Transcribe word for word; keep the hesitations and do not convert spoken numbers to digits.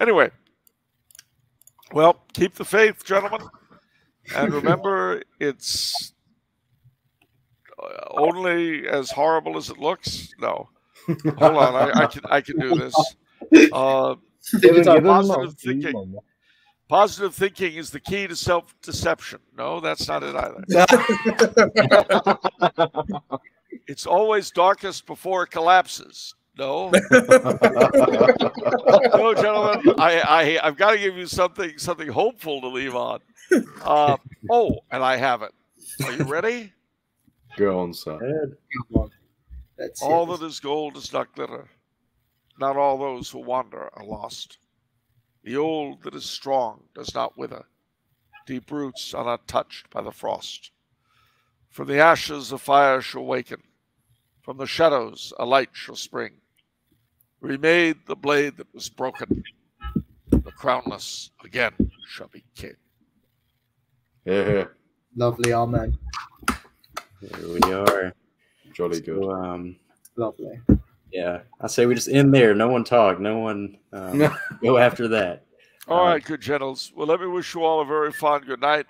Anyway, well, keep the faith, gentlemen. And remember, it's only as horrible as it looks. No. Hold on. I, I can I can do this. Uh, it's positive thinking. Positive thinking is the key to self-deception. No, that's not it either. It's always darkest before it collapses. No. No, gentlemen, I, I, I've got to give you something something hopeful to leave on. Uh, oh, and I have it. Are you ready? Go on, son. That's all it. That is gold is not glitter. Not all those who wander are lost. The old that is strong does not wither. Deep roots are not touched by the frost. From the ashes a fire shall waken. From the shadows a light shall spring. Remade the blade that was broken. The crownless again shall be king. Yeah. Lovely, amen. Here we are. Jolly good. So, um, lovely. Yeah, I say we just end there. No one talk. No one um, go after that. All um, right, good gentles. Well, let me wish you all a very fond good night.